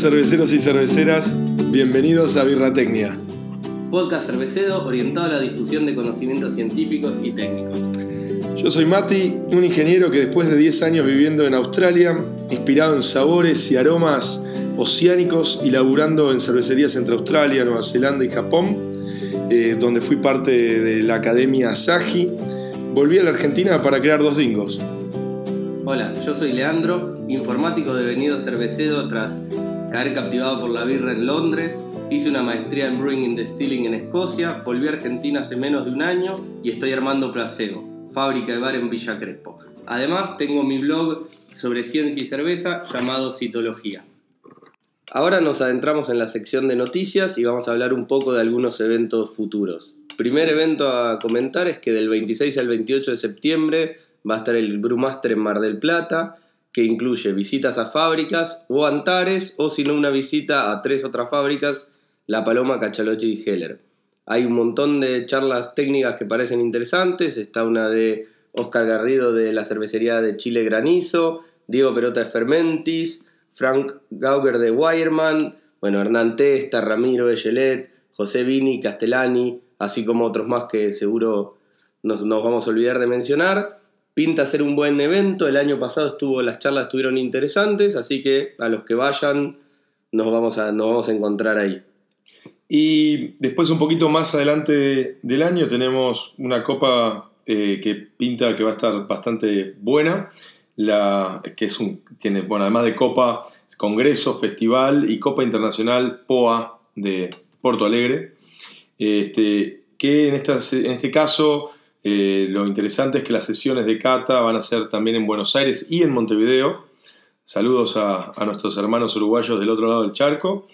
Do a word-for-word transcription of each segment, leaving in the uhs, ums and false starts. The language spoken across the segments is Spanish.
cerveceros y cerveceras, bienvenidos a Birratecnia. Podcast cervecero orientado a la difusión de conocimientos científicos y técnicos. Yo soy Mati, un ingeniero que después de diez años viviendo en Australia, inspirado en sabores y aromas oceánicos y laburando en cervecerías entre Australia, Nueva Zelanda y Japón, eh, donde fui parte de la Academia Asahi, volví a la Argentina para crear dos dingos. Hola, yo soy Leandro, informático devenido cervecero tras caer captivado por la birra en Londres. Hice una maestría en Brewing and Distilling en Escocia, volví a Argentina hace menos de un año y estoy armando Placero, fábrica de bar en Villa Crespo. Además, tengo mi blog sobre ciencia y cerveza llamado Zythologia. Ahora nos adentramos en la sección de noticias y vamos a hablar un poco de algunos eventos futuros. Primer evento a comentar es que del veintiséis al veintiocho de septiembre va a estar el Brewmaster en Mar del Plata, que incluye visitas a fábricas o Antares, o si no una visita a tres otras fábricas, La Paloma, Cachalochi y Heller. Hay un montón de charlas técnicas que parecen interesantes. Está una de Oscar Garrido de la cervecería de Chile Granizo, Diego Perota de Fermentis, Frank Gauger de Weyermann, bueno, Hernán Testa, Ramiro Echelet, José Vini, Castellani, así como otros más que seguro nos, nos vamos a olvidar de mencionar. Pinta ser un buen evento. El año pasado estuvo, las charlas estuvieron interesantes, así que a los que vayan nos vamos a, nos vamos a encontrar ahí. Y después, un poquito más adelante del año, tenemos una copa eh, que pinta que va a estar bastante buena, la, que es un, tiene, bueno, además de copa, congreso, festival y Copa Internacional P O A de Porto Alegre, este, que en, esta, en este caso eh, lo interesante es que las sesiones de cata van a ser también en Buenos Aires y en Montevideo. Saludos a, a nuestros hermanos uruguayos del otro lado del charco.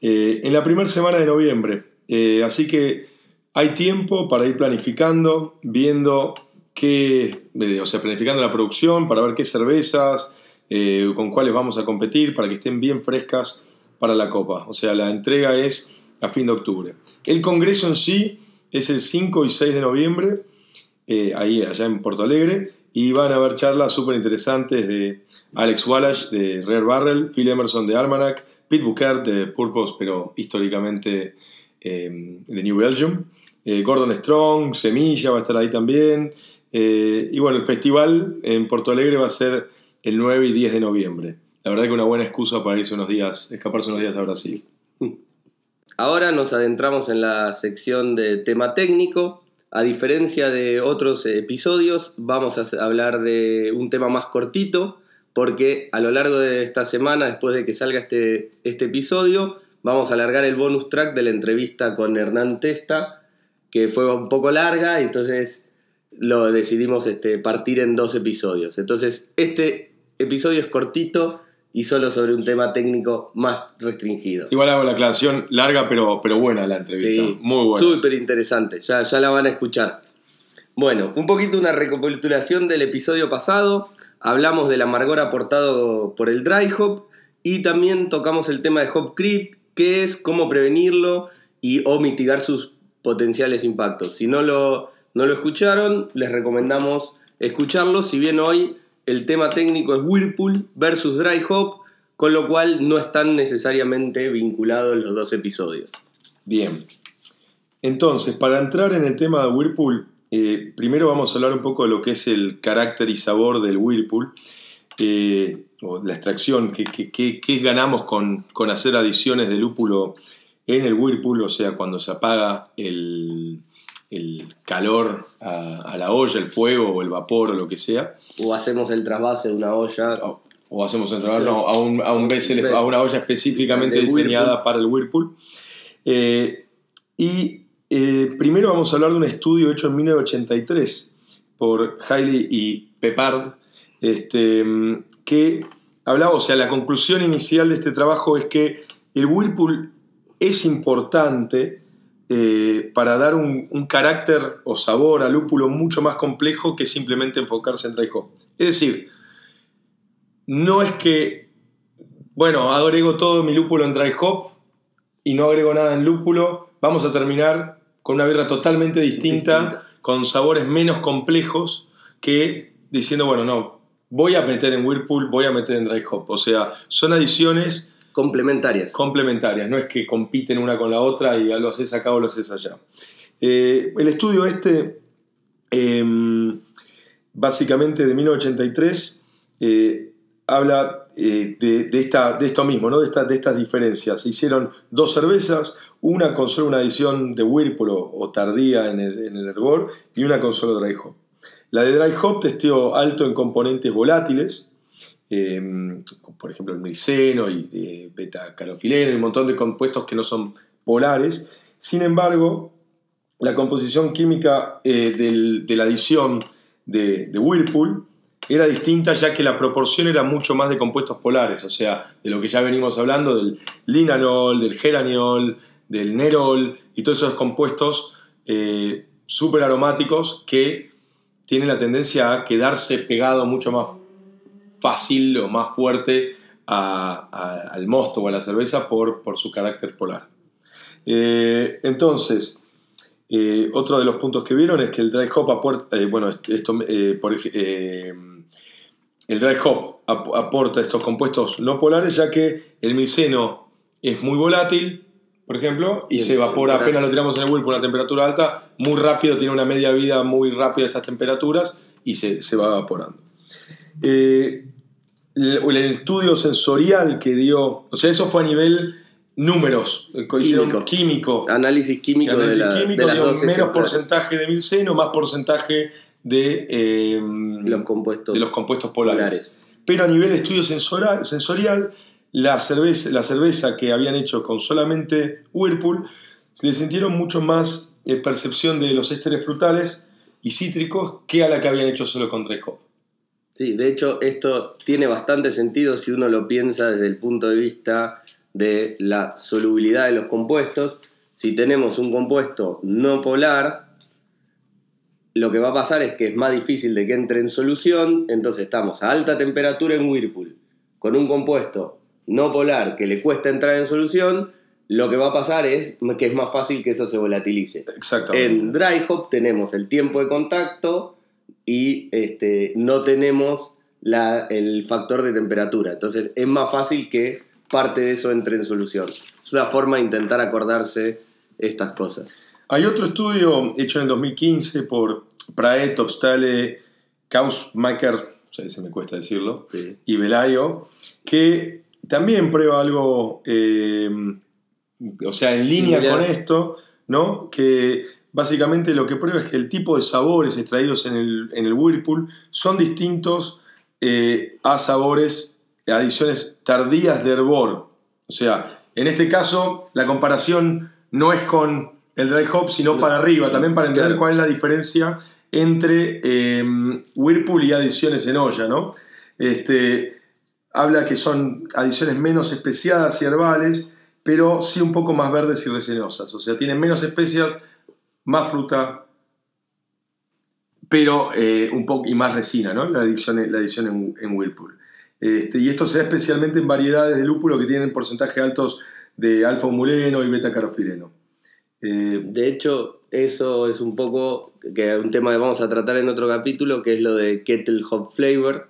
Eh, en la primera semana de noviembre, eh, así que hay tiempo para ir planificando, viendo qué, eh, o sea, planificando la producción para ver qué cervezas, eh, con cuáles vamos a competir, para que estén bien frescas para la copa. O sea, la entrega es a fin de octubre. El congreso en sí es el cinco y seis de noviembre, eh, ahí allá en Porto Alegre, y van a haber charlas súper interesantes de Alex Wallace de Rare Barrel, Phil Emerson de Almanac, Pete Booker de Purpose, pero históricamente eh, de New Belgium. Eh, Gordon Strong, Semilla va a estar ahí también. Eh, y bueno, el festival en Porto Alegre va a ser el nueve y diez de noviembre. La verdad que una buena excusa para irse unos días, escaparse unos días a Brasil. Ahora nos adentramos en la sección de tema técnico. A diferencia de otros episodios, vamos a hablar de un tema más cortito, porque a lo largo de esta semana, después de que salga este, este episodio, vamos a alargar el bonus track de la entrevista con Hernán Testa, que fue un poco larga, entonces lo decidimos este, partir en dos episodios. Entonces, este episodio es cortito y solo sobre un tema técnico más restringido. Igual hago la aclaración, larga pero, pero buena la entrevista, sí, muy buena. Súper interesante, ya, ya la van a escuchar. Bueno, un poquito una recapitulación del episodio pasado. Hablamos del amargor aportado por el Dry Hop y también tocamos el tema de Hop Creep, qué es, cómo prevenirlo y o mitigar sus potenciales impactos. Si no lo, no lo escucharon, les recomendamos escucharlo, si bien hoy el tema técnico es Whirlpool versus Dry Hop, con lo cual no están necesariamente vinculados los dos episodios. Bien, entonces para entrar en el tema de Whirlpool, Eh, primero vamos a hablar un poco de lo que es el carácter y sabor del Whirlpool, eh, o la extracción, que, que, que, que ganamos con, con hacer adiciones de lúpulo en el Whirlpool, o sea, cuando se apaga el, el calor a, a la olla, el fuego o el vapor o lo que sea. O hacemos el trasvase de una olla. O, o hacemos el trasvase no, a, un, a, un vessel, a una olla específicamente diseñada para el Whirlpool. Eh, y... Eh, primero vamos a hablar de un estudio hecho en mil novecientos ochenta y tres por Hailey y Peppard, este, que hablaba, o sea, la conclusión inicial de este trabajo es que el Whirlpool es importante eh, para dar un, un carácter o sabor al lúpulo mucho más complejo que simplemente enfocarse en dry hop. Es decir, no es que, bueno, agrego todo mi lúpulo en dry hop y no agrego nada en lúpulo, vamos a terminar con una birra totalmente distinta, distinta, con sabores menos complejos, que diciendo, bueno, no, voy a meter en Whirlpool, voy a meter en Dry Hop. O sea, son adiciones Complementarias. Complementarias, no es que compiten una con la otra y lo haces acá o lo haces allá. Eh, el estudio este, eh, básicamente de mil novecientos ochenta y tres, eh, habla eh, de, de, esta, de esto mismo, ¿no? de, esta, de estas diferencias. Se hicieron dos cervezas, una con solo una adición de Whirlpool o, o tardía en el, en el hervor y una con solo Dry Hop. La de Dry Hop testeó alto en componentes volátiles, eh, por ejemplo el miliceno y eh, beta-carofileno y un montón de compuestos que no son polares. Sin embargo, la composición química eh, del, de la adición de, de Whirlpool era distinta, ya que la proporción era mucho más de compuestos polares, o sea, de lo que ya venimos hablando, del linanol, del geraniol, del nerol y todos esos compuestos eh, súper aromáticos que tienen la tendencia a quedarse pegado mucho más fácil o más fuerte a, a, al mosto o a la cerveza por, por su carácter polar. Eh, entonces, eh, otro de los puntos que vieron es que el dry hop aporta, eh, bueno, esto, eh, por, eh, el dry hop ap aporta estos compuestos no polares, ya que el miliceno es muy volátil, por ejemplo, y, y se evapora, apenas lo tiramos en el Whirlpool a una temperatura alta, muy rápido, tiene una media vida muy rápida a estas temperaturas y se, se va evaporando. Eh, el, el estudio sensorial que dio, o sea, eso fue a nivel números, químico, químico análisis químico, análisis de, la, químico de las dos menos porcentaje de miliceno, más porcentaje de, eh, los, compuestos de los compuestos polares. polares. Pero a nivel de estudio sensorial, sensorial La cerveza, la cerveza que habían hecho con solamente Whirlpool, le sintieron mucho más eh, percepción de los ésteres frutales y cítricos que a la que habían hecho solo con Dry Hop. Sí, de hecho esto tiene bastante sentido si uno lo piensa desde el punto de vista de la solubilidad de los compuestos. Si tenemos un compuesto no polar, lo que va a pasar es que es más difícil de que entre en solución, entonces estamos a alta temperatura en Whirlpool con un compuesto no polar, que le cuesta entrar en solución, lo que va a pasar es que es más fácil que eso se volatilice. Exactamente. En Dry Hop tenemos el tiempo de contacto y este, no tenemos la, el factor de temperatura. Entonces es más fácil que parte de eso entre en solución. Es una forma de intentar acordarse estas cosas. Hay otro estudio hecho en el dos mil quince por Praet, Obstale, Kausmaker, o sea, se me cuesta decirlo, sí, y Velayo, que también prueba algo, eh, o sea, en línea Similar. con esto, ¿no? Que básicamente lo que prueba es que el tipo de sabores extraídos en el, en el Whirlpool son distintos eh, a sabores, adiciones tardías de hervor. O sea, en este caso, la comparación no es con el Dry Hop, sino no, para arriba, también para entender claro. cuál es la diferencia entre eh, Whirlpool y adiciones en olla, ¿no? Este... Habla que son adiciones menos especiadas y herbales, pero sí un poco más verdes y resinosas. O sea, tienen menos especias, más fruta, pero eh, un poco y más resina, ¿no? La adición, la adición en, en Whirlpool. Este, y esto se da especialmente en variedades de lúpulo que tienen porcentajes altos de alfa-humuleno y beta-carofileno. Eh, de hecho, eso es un poco que un tema que vamos a tratar en otro capítulo, que es lo de Kettle Hop Flavor,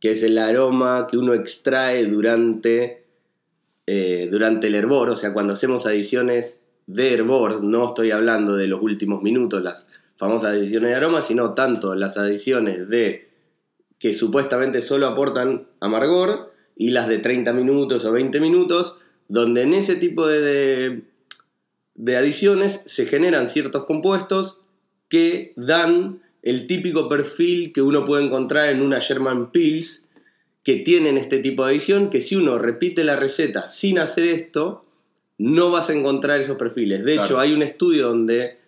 que es el aroma que uno extrae durante, eh, durante el hervor. O sea, cuando hacemos adiciones de hervor, no estoy hablando de los últimos minutos, las famosas adiciones de aroma, sino tanto las adiciones de que supuestamente solo aportan amargor y las de treinta minutos o veinte minutos, donde en ese tipo de, de, de adiciones se generan ciertos compuestos que dan el típico perfil que uno puede encontrar en una German Pils, que tienen este tipo de adición, que si uno repite la receta sin hacer esto, no vas a encontrar esos perfiles. De claro. hecho, hay un estudio donde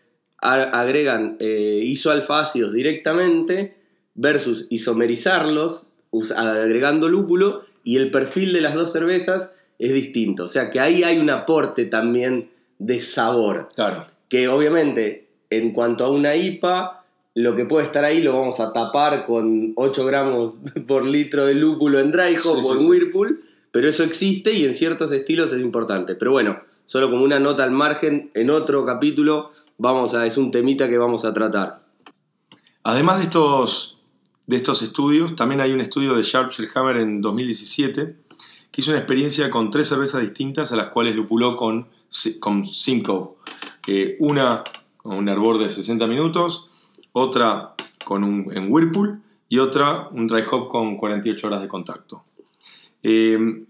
agregan eh, isoalfácidos directamente versus isomerizarlos agregando lúpulo, y el perfil de las dos cervezas es distinto. O sea que ahí hay un aporte también de sabor. Claro. Que obviamente, en cuanto a una I P A, lo que puede estar ahí lo vamos a tapar con ocho gramos por litro de lúpulo en Dry Hop o en Whirlpool, pero eso existe y en ciertos estilos es importante. Pero bueno, solo como una nota al margen, en otro capítulo vamos a, es un temita que vamos a tratar. Además de estos, de estos estudios, también hay un estudio de Scherpenhammer en dos mil diecisiete que hizo una experiencia con tres cervezas distintas a las cuales lupuló con, con cinco. Eh, una con un hervor de sesenta minutos, otra con un, en Whirlpool y otra un dry hop con cuarenta y ocho horas de contacto. Eh,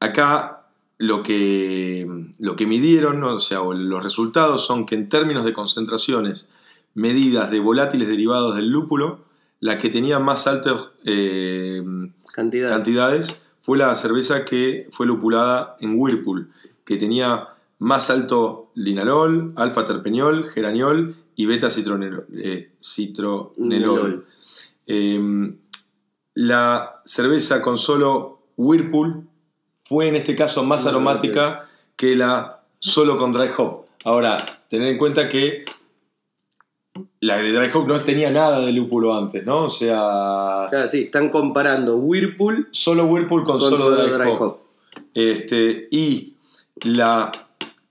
acá lo que, lo que midieron, ¿no? O sea, los resultados son que en términos de concentraciones medidas de volátiles derivados del lúpulo, la que tenía más altas eh, cantidades. cantidades fue la cerveza que fue lupulada en Whirlpool, que tenía más alto linalol, alfa terpeniol, geraniol y beta eh, citronelol. Eh, la cerveza con solo Whirlpool fue en este caso más no, aromática no, no, que la solo con dry hop. Ahora, tener en cuenta que la de dry hop no tenía nada de lúpulo antes, ¿no? O sea... Claro, sí, están comparando Whirlpool... Solo Whirlpool con, con solo, solo dry, dry hop. hop. Este, y la,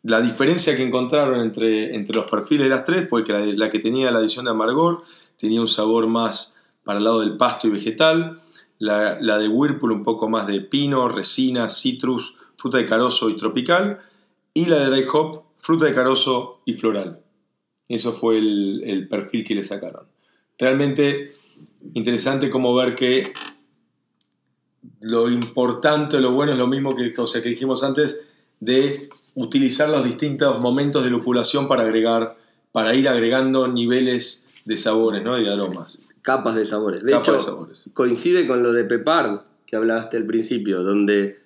la diferencia que encontraron entre, entre los perfiles de las tres fue que la, la que tenía la adición de amargor tenía un sabor más para el lado del pasto y vegetal, la, la de Whirlpool un poco más de pino, resina, citrus, fruta de carozo y tropical, y la de dry hop, fruta de carozo y floral. Eso fue el, el perfil que le sacaron. Realmente interesante como ver que lo importante, lo bueno es lo mismo que, o sea, que dijimos antes, de utilizar los distintos momentos de lupulación para agregar, para ir agregando niveles de sabores, ¿no? Y de aromas. Capas de sabores. De Capas hecho, de sabores. Coincide con lo de Pepard que hablaste al principio, donde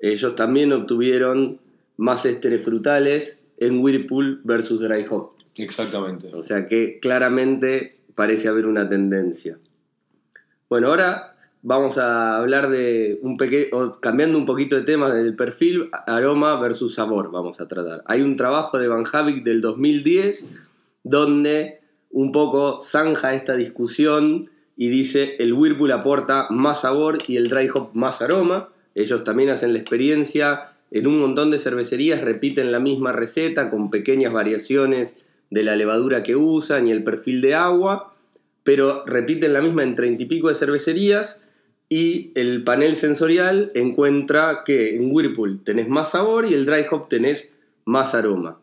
ellos también obtuvieron más ésteres frutales en Whirlpool versus Dry Hop. Exactamente. O sea que claramente parece haber una tendencia. Bueno, ahora vamos a hablar de un pequeño, cambiando un poquito de tema del perfil, aroma versus sabor vamos a tratar. Hay un trabajo de Van Havik del dos mil diez donde un poco zanja esta discusión y dice el Whirlpool aporta más sabor y el Dry Hop más aroma. Ellos también hacen la experiencia en un montón de cervecerías, repiten la misma receta con pequeñas variaciones de la levadura que usan y el perfil de agua, pero repiten la misma en treinta y pico de cervecerías y el panel sensorial encuentra que en Whirlpool tenés más sabor y el Dry Hop tenés más aroma.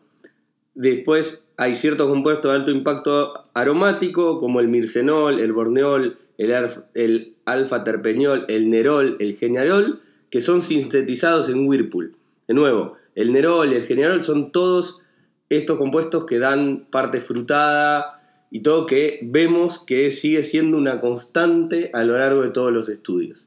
Después hay ciertos compuestos de alto impacto aromático como el mircenol, el borneol, el, alf- el alfa terpeniol, el nerol, el geniarol, que son sintetizados en Whirlpool. De nuevo, el nerol y el geniarol son todos estos compuestos que dan parte frutada y todo, que vemos que sigue siendo una constante a lo largo de todos los estudios.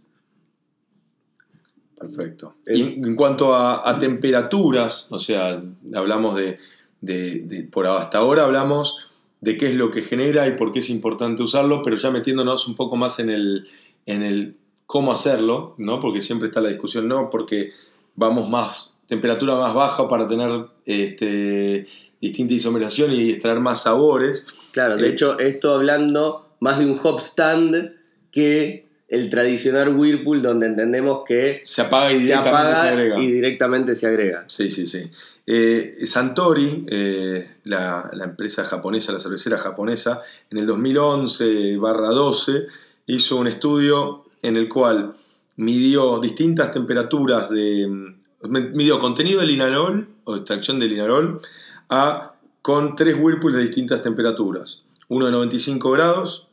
Perfecto. Y en cuanto a, a temperaturas, o sea, hablamos de, de, de... Por hasta ahora hablamos de qué es lo que genera y por qué es importante usarlo, pero ya metiéndonos un poco más en el, en el cómo hacerlo, ¿no? Porque siempre está la discusión, ¿no? Porque vamos más... temperatura más baja para tener este, distinta isomerización y extraer más sabores. Claro, de eh, hecho, esto hablando más de un hop stand que el tradicional Whirlpool, donde entendemos que se apaga y directamente se, apaga se agrega. Y directamente se agrega. Sí, sí, sí. Eh, Suntory, eh, la, la empresa japonesa, la cervecera japonesa, en el dos mil once barra doce hizo un estudio en el cual midió distintas temperaturas de... midió contenido de linalol o extracción de linalol a, con tres Whirlpools de distintas temperaturas, uno de noventa y cinco grados,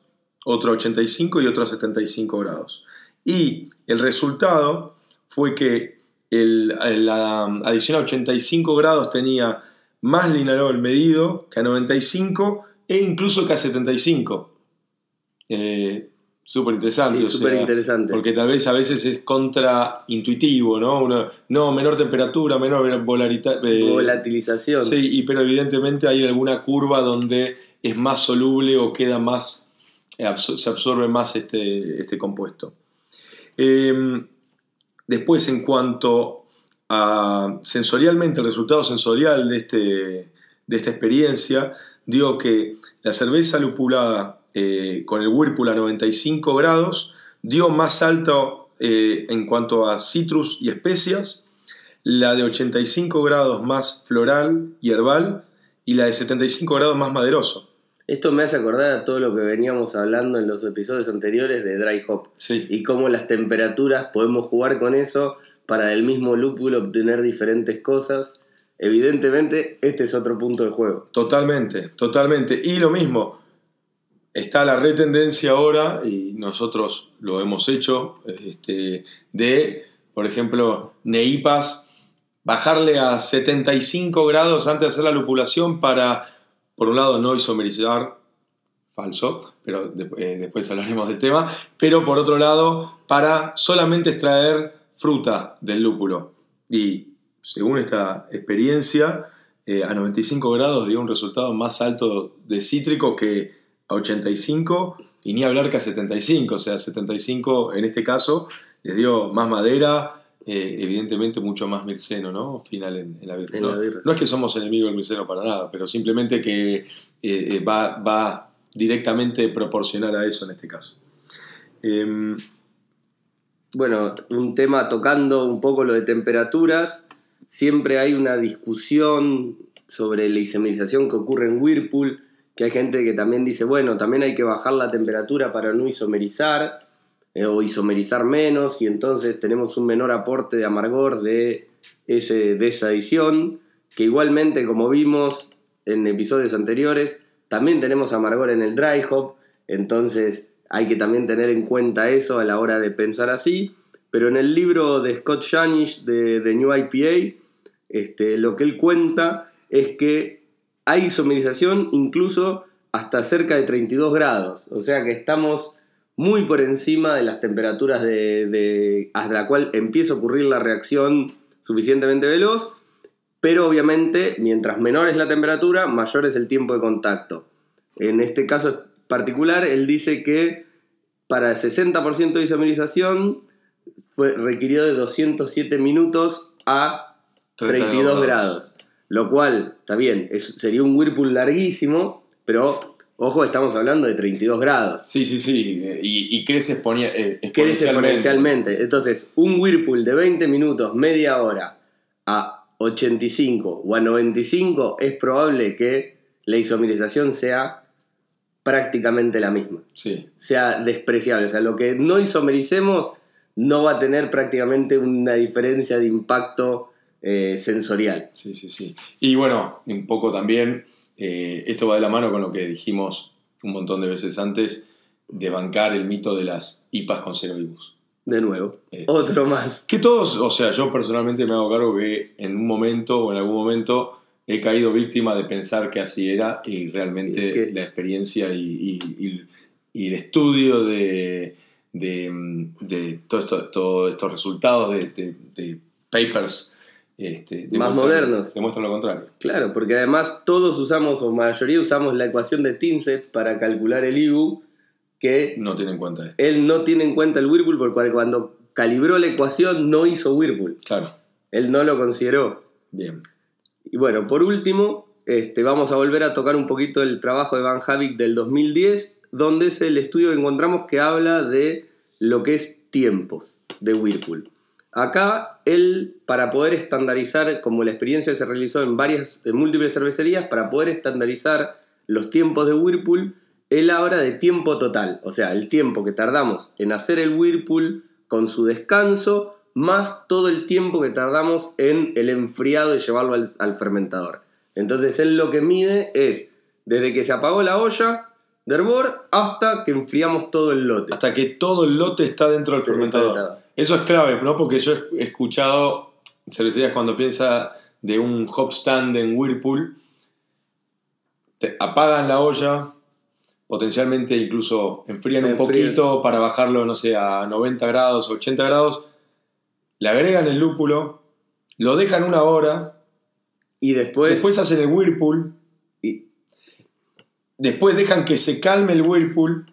otro a ochenta y cinco y otro a setenta y cinco grados, y el resultado fue que el, la adición a ochenta y cinco grados tenía más linalol medido que a noventa y cinco e incluso que a setenta y cinco. eh, Súper interesante. Sí, súper interesante. Porque tal vez a veces es contraintuitivo, ¿no? Uno, no, menor temperatura, menor volarita, eh, volatilización. Sí, y, pero evidentemente hay alguna curva donde es más soluble o queda más, eh, absor- se absorbe más este, este compuesto. Eh, después, en cuanto a sensorialmente, el resultado sensorial de, este, de esta experiencia dio que la cerveza lupulada Eh, con el Whirlpool a noventa y cinco grados, dio más alto eh, en cuanto a citrus y especias, la de ochenta y cinco grados más floral y herbal, y la de setenta y cinco grados más maderoso. Esto me hace acordar a todo lo que veníamos hablando en los episodios anteriores de Dry Hop, sí, y cómo las temperaturas podemos jugar con eso para el mismo lúpulo obtener diferentes cosas. Evidentemente, este es otro punto de juego. Totalmente, totalmente. Y lo mismo, está la retendencia ahora, y nosotros lo hemos hecho, este, de, por ejemplo, neipas, bajarle a setenta y cinco grados antes de hacer la lupulación para, por un lado, no isomerizar, falso, pero de, eh, después hablaremos del tema, pero por otro lado, para solamente extraer fruta del lúpulo. Y según esta experiencia, eh, a noventa y cinco grados dio un resultado más alto de cítrico que a ochenta y cinco, y ni hablar que a setenta y cinco, o sea, setenta y cinco en este caso les dio más madera, eh, evidentemente mucho más mirceno, ¿no? Final en, en la birra. No, no es que somos enemigos del mirceno para nada, pero simplemente que eh, eh, va, va directamente proporcional a eso en este caso. Eh, Bueno, un tema tocando un poco lo de temperaturas. Siempre hay una discusión sobre la isomerización que ocurre en Whirlpool, que hay gente que también dice, bueno, también hay que bajar la temperatura para no isomerizar, eh, o isomerizar menos, y entonces tenemos un menor aporte de amargor de, ese, de esa adición, que igualmente, como vimos en episodios anteriores, también tenemos amargor en el dry hop, entonces hay que también tener en cuenta eso a la hora de pensar así. Pero en el libro de Scott Janisch de, de New I P A, este, lo que él cuenta es que hay isomerización incluso hasta cerca de treinta y dos grados. O sea que estamos muy por encima de las temperaturas de, de, hasta la cual empieza a ocurrir la reacción suficientemente veloz. Pero obviamente, mientras menor es la temperatura, mayor es el tiempo de contacto. En este caso es particular, él dice que para el sesenta por ciento de isomerización fue, requirió de doscientos siete minutos a treinta y dos grados, lo cual, está bien, es, sería un Whirlpool larguísimo, pero ojo, estamos hablando de treinta y dos grados. Sí, sí, sí, y, y crece exponia, eh, exponencialmente. Crece exponencialmente. Entonces, un Whirlpool de veinte minutos, media hora, a ochenta y cinco o a noventa y cinco, es probable que la isomerización sea prácticamente la misma, sí. Sea despreciable, o sea, lo que no isomericemos no va a tener prácticamente una diferencia de impacto eh, sensorial. Sí, sí, sí. Y bueno, un poco también, eh, esto va de la mano con lo que dijimos un montón de veces antes, de bancar el mito de las I P As con cerevibus. De nuevo, eh, otro más. Que todos, o sea, yo personalmente me hago cargo que en un momento o en algún momento he caído víctima de pensar que así era, y realmente ¿Qué? la experiencia y, y, y, y el estudio de, de, de todos esto, todo estos resultados de, de, de papers este, más modernos demuestran lo contrario. Claro, porque además todos usamos, o mayoría usamos, la ecuación de Tinset para calcular el I B U, que no tiene en cuenta esto. Él no tiene en cuenta el Whirlpool, porque cuando calibró la ecuación no hizo Whirlpool. Claro. Él no lo consideró. Bien. Y bueno, por último, este, vamos a volver a tocar un poquito el trabajo de Van Havik del dos mil diez, donde es el estudio que encontramos que habla de lo que es tiempos de Whirlpool. Acá, él, para poder estandarizar, como la experiencia se realizó en, varias, en múltiples cervecerías, para poder estandarizar los tiempos de Whirlpool, él habla de tiempo total, o sea, el tiempo que tardamos en hacer el Whirlpool con su descanso, más todo el tiempo que tardamos en el enfriado y llevarlo al, al fermentador. Entonces él lo que mide es desde que se apagó la olla de hervor hasta que enfriamos todo el lote. Hasta que todo el lote está dentro del fermentador. fermentador. Eso es clave, ¿no? Porque yo he escuchado cervecerías cuando piensa de un hop stand en Whirlpool, te apagan la olla, potencialmente incluso enfrían Me un enfrían. poquito para bajarlo, no sé, a noventa grados, ochenta grados, le agregan el lúpulo, lo dejan una hora y después, después hacen el Whirlpool y después dejan que se calme el Whirlpool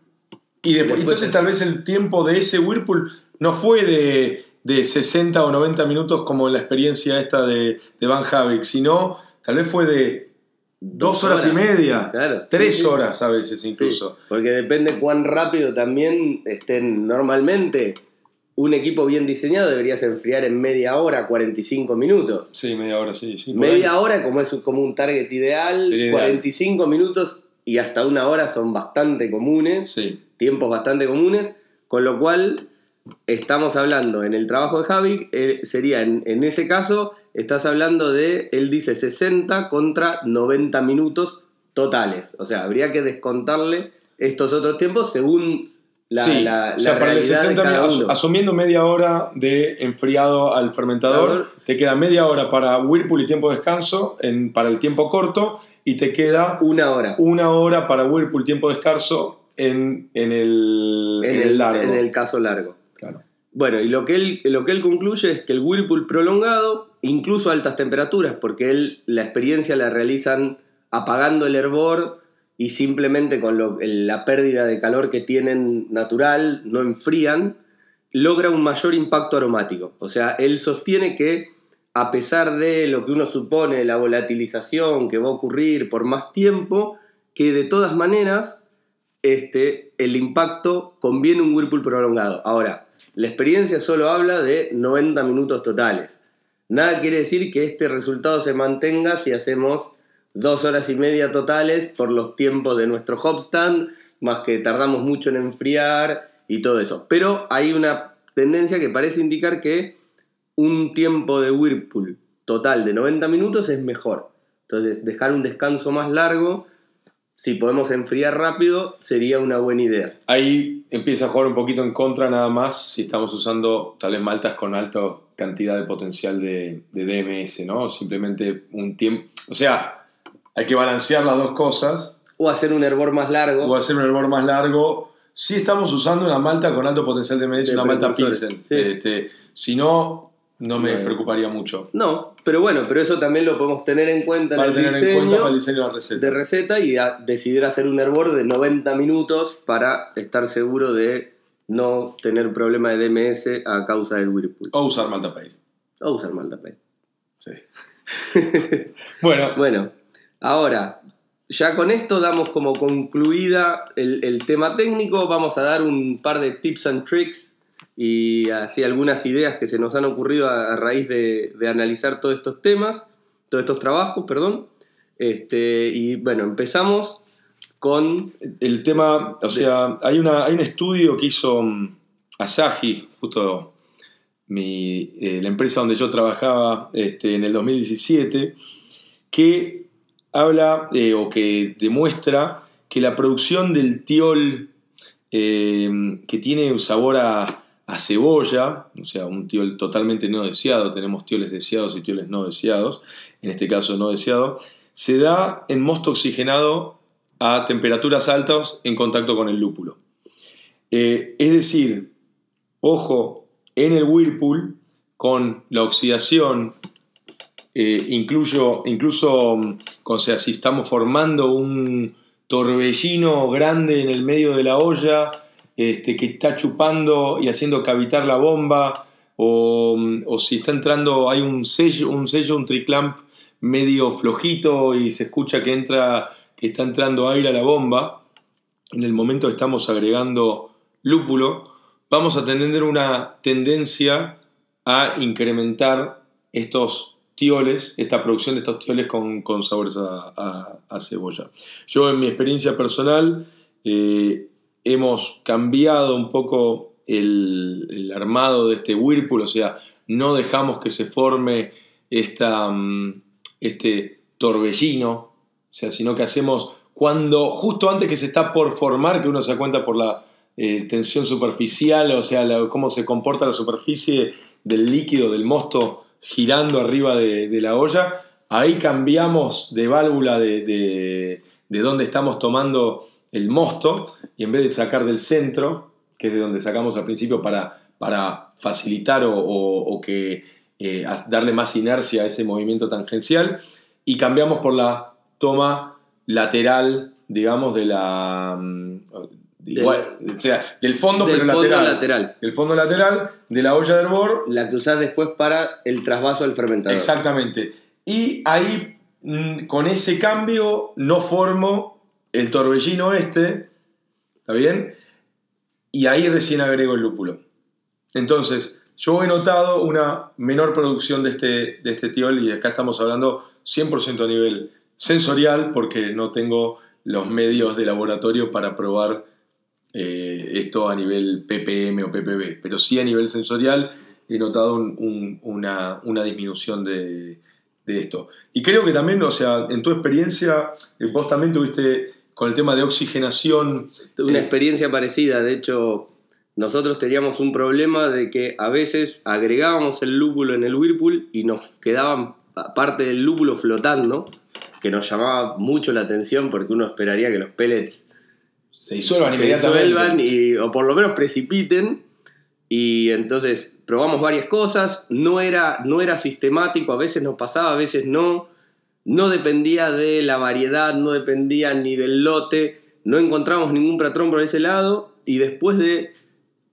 y después, después entonces tal vez el tiempo de ese Whirlpool no fue de, de sesenta o noventa minutos como en la experiencia esta de, de Van Havik, sino tal vez fue de dos, dos horas, horas y media, claro, tres sí, horas a veces incluso. Sí, porque depende cuán rápido también estén normalmente. Un equipo bien diseñado deberías enfriar en media hora, cuarenta y cinco minutos. Sí, media hora, sí. sí media ahí. hora como es como un target ideal, Sería cuarenta y cinco ideal. Minutos y hasta una hora son bastante comunes, sí. tiempos bastante comunes, con lo cual estamos hablando en el trabajo de Havik, eh, sería en, en ese caso, estás hablando de, él dice sesenta contra noventa minutos totales. O sea, habría que descontarle estos otros tiempos según la, sí, la, la o sea, para el sesenta, de cada uno. Asumiendo media hora de enfriado al fermentador, te queda media hora para Whirlpool y tiempo de descanso en, para el tiempo corto, y te queda una hora, una hora para Whirlpool, tiempo descanso en, en, el, en, en el, el largo. En el caso largo. Claro. Bueno, y lo que, él, lo que él concluye es que el Whirlpool prolongado, incluso a altas temperaturas, porque él la experiencia la realizan apagando el hervor y simplemente con lo, la pérdida de calor que tienen natural, no enfrían, logra un mayor impacto aromático. O sea, él sostiene que a pesar de lo que uno supone, la volatilización que va a ocurrir por más tiempo, que de todas maneras este, el impacto conviene un Whirlpool prolongado. Ahora, la experiencia solo habla de noventa minutos totales. Nada quiere decir que este resultado se mantenga si hacemos dos horas y media totales por los tiempos de nuestro hopstand, más que tardamos mucho en enfriar y todo eso. Pero hay una tendencia que parece indicar que un tiempo de Whirlpool total de noventa minutos es mejor. Entonces, dejar un descanso más largo, si podemos enfriar rápido, sería una buena idea. Ahí empieza a jugar un poquito en contra nada más si estamos usando tales maltas con alta cantidad de potencial de, de D M S, ¿no? Simplemente un tiempo... O sea, hay que balancear las dos cosas. O hacer un hervor más largo. O hacer un hervor más largo... Si estamos usando una malta con alto potencial de D M S, una malta Pilsen. Sí. Este, si no... No me bueno. preocuparía mucho. No, pero bueno, pero eso también lo podemos tener en cuenta para en el tener diseño, en cuenta para el diseño de la receta. De receta y a decidir hacer un hervor de noventa minutos para estar seguro de no tener problema de D M S a causa del Whirlpool. O usar malta pale. O usar malta pale. Sí. Bueno. Bueno, ahora, ya con esto damos como concluida el, el tema técnico. Vamos a dar un par de tips and tricks y así algunas ideas que se nos han ocurrido a, a raíz de, de analizar todos estos temas, todos estos trabajos, perdón. Este, y bueno, empezamos con... El tema, o de, sea, hay, una, hay un estudio que hizo Asahi, justo mi, eh, la empresa donde yo trabajaba este, en el dos mil diecisiete, que habla eh, o que demuestra que la producción del tiol eh, que tiene un sabor a... a cebolla, o sea, un tiol totalmente no deseado, tenemos tioles deseados y tioles no deseados, en este caso no deseado, se da en mosto oxigenado a temperaturas altas en contacto con el lúpulo. Eh, es decir, ojo, en el Whirlpool, con la oxidación, eh, incluyo, incluso, o sea, si estamos formando un torbellino grande en el medio de la olla, Este, que está chupando y haciendo cavitar la bomba, o, o si está entrando, hay un sello, un sello, un triclamp medio flojito y se escucha que entra, que está entrando aire a la bomba, en el momento que estamos agregando lúpulo, vamos a tener una tendencia a incrementar estos tioles, esta producción de estos tioles con, con sabores a, a, a cebolla. Yo en mi experiencia personal, eh, hemos cambiado un poco el, el armado de este Whirlpool, o sea, no dejamos que se forme esta, este torbellino, o sea, sino que hacemos cuando, justo antes que se está por formar, que uno se da cuenta por la eh, tensión superficial, o sea, la, cómo se comporta la superficie del líquido, del mosto, girando arriba de, de la olla, ahí cambiamos de válvula de, de, de donde estamos tomando el mosto, y en vez de sacar del centro, que es de donde sacamos al principio para, para facilitar o, o, o que, eh, darle más inercia a ese movimiento tangencial, y cambiamos por la toma lateral, digamos, de la... De igual, del, o sea, del fondo, del pero fondo lateral, lateral. Del fondo lateral, de la olla de hervor. La que usás después para el trasvaso del fermentador. Exactamente. Y ahí, con ese cambio, no formo el torbellino este... ¿Está bien? Y ahí recién agrego el lúpulo. Entonces, yo he notado una menor producción de este, de este tiol, y acá estamos hablando cien por ciento a nivel sensorial, porque no tengo los medios de laboratorio para probar eh, esto a nivel P P M o P P B, pero sí a nivel sensorial he notado un, un, una, una disminución de, de esto. Y creo que también, o sea, en tu experiencia, vos también tuviste con el tema de oxigenación... Tuve una eh, experiencia parecida, de hecho... Nosotros teníamos un problema de que a veces agregábamos el lúpulo en el Whirlpool y nos quedaban parte del lúpulo flotando, que nos llamaba mucho la atención porque uno esperaría que los pellets se disuelvan, se disuelvan y, o por lo menos precipiten. Y entonces probamos varias cosas, no era, no era sistemático, a veces nos pasaba, a veces no, no dependía de la variedad, no dependía ni del lote, no encontramos ningún patrón por ese lado. Y después de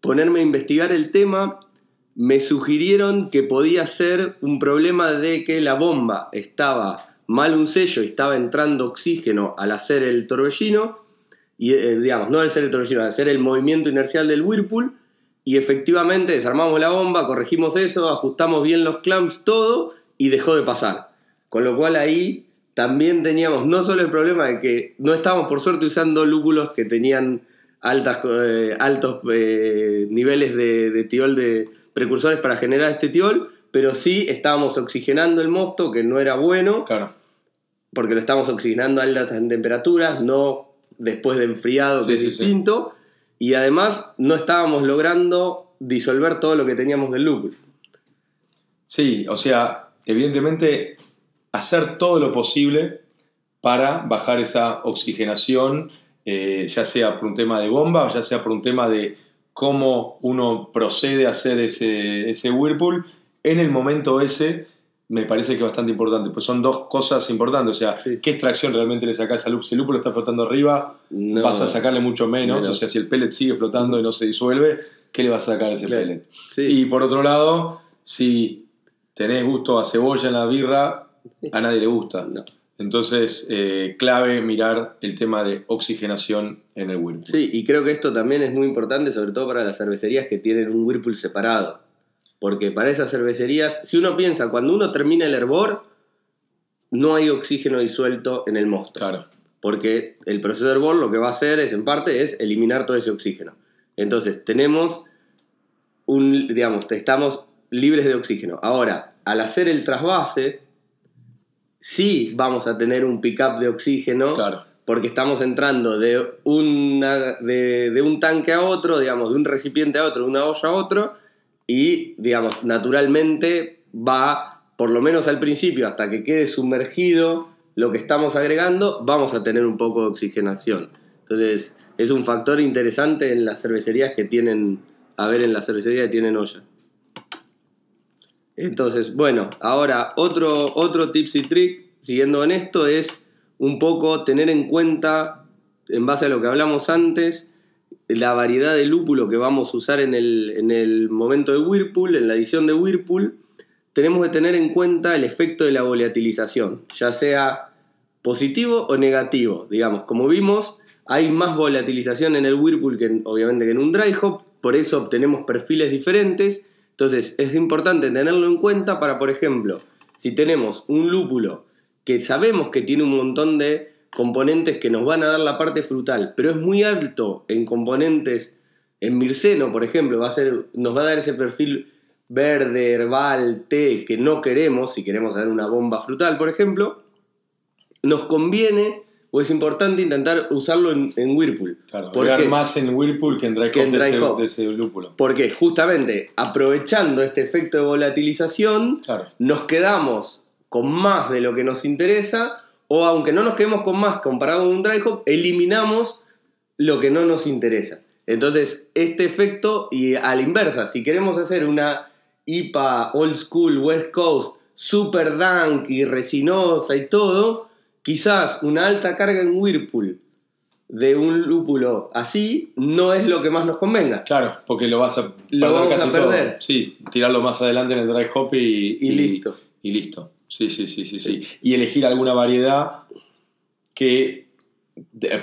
ponerme a investigar el tema, me sugirieron que podía ser un problema de que la bomba estaba mal un sello y estaba entrando oxígeno al hacer el torbellino, y eh, digamos, no al hacer el torbellino, al hacer el movimiento inercial del Whirlpool, y efectivamente desarmamos la bomba, corregimos eso, ajustamos bien los clamps, todo, y dejó de pasar. Con lo cual ahí también teníamos no solo el problema de que no estábamos por suerte usando lúpulos que tenían... Altas, eh, altos eh, niveles de, de tiol, de precursores para generar este tiol, pero sí estábamos oxigenando el mosto, que no era bueno, claro, porque lo estábamos oxigenando a altas temperaturas, no después de enfriado, sí, que es sí, distinto, sí. Y además no estábamos logrando disolver todo lo que teníamos del lúpulo. Sí, o sea, evidentemente hacer todo lo posible para bajar esa oxigenación. Eh, ya sea por un tema de bomba o ya sea por un tema de cómo uno procede a hacer ese, ese Whirlpool en el momento ese, me parece que es bastante importante, pues son dos cosas importantes, o sea, sí. ¿Qué extracción realmente le sacás al lúpulo? Si el lúpulo está flotando arriba, no vas a sacarle mucho menos, menos, o sea, si el pellet sigue flotando y no se disuelve, ¿qué le vas a sacar a ese claro. pellet? Sí. Y por otro lado, si tenés gusto a cebolla en la birra, a nadie le gusta, no. Entonces, eh, clave mirar el tema de oxigenación en el Whirlpool. Sí, y creo que esto también es muy importante, sobre todo para las cervecerías que tienen un Whirlpool separado. Porque para esas cervecerías, si uno piensa, cuando uno termina el hervor, no hay oxígeno disuelto en el mosto. Claro. Porque el proceso de hervor lo que va a hacer es, en parte, es eliminar todo ese oxígeno. Entonces, tenemos un, digamos, estamos libres de oxígeno. Ahora, al hacer el trasvase... Sí vamos a tener un pick-up de oxígeno, claro, porque estamos entrando de, una, de, de un tanque a otro, digamos, de un recipiente a otro, de una olla a otro, y, digamos, naturalmente va, por lo menos al principio, hasta que quede sumergido lo que estamos agregando, vamos a tener un poco de oxigenación. Entonces, es un factor interesante en las cervecerías que tienen, a ver, en las cervecerías que tienen olla. Entonces, bueno, ahora otro, otro tips y trick, siguiendo en esto, es un poco tener en cuenta, en base a lo que hablamos antes, la variedad de lúpulo que vamos a usar en el, en el momento de Whirlpool, en la edición de Whirlpool. Tenemos que tener en cuenta el efecto de la volatilización, ya sea positivo o negativo. Digamos, como vimos, hay más volatilización en el Whirlpool que obviamente que en un dry hop, por eso obtenemos perfiles diferentes. Entonces es importante tenerlo en cuenta para, por ejemplo, si tenemos un lúpulo que sabemos que tiene un montón de componentes que nos van a dar la parte frutal, pero es muy alto en componentes, en mirceno, por ejemplo, va a ser, nos va a dar ese perfil verde, herbal, té, que no queremos, si queremos dar una bomba frutal, por ejemplo, nos conviene... O es importante intentar usarlo en, en Whirlpool. Claro, porque más en Whirlpool que en Dry Hop, que en dry hop. De, ese, de ese lúpulo. Porque justamente aprovechando este efecto de volatilización, claro, nos quedamos con más de lo que nos interesa, o aunque no nos quedemos con más comparado a un Dry Hop, eliminamos lo que no nos interesa. Entonces, este efecto, y a la inversa, si queremos hacer una I P A Old School West Coast super dank y resinosa y todo... Quizás una alta carga en Whirlpool de un lúpulo así no es lo que más nos convenga. Claro, porque lo vas a lo vamos casi a perder. Todo. Sí, tirarlo más adelante en el dry hop y, y, y listo. Y listo. Sí, sí, sí, sí, sí. Y elegir alguna variedad que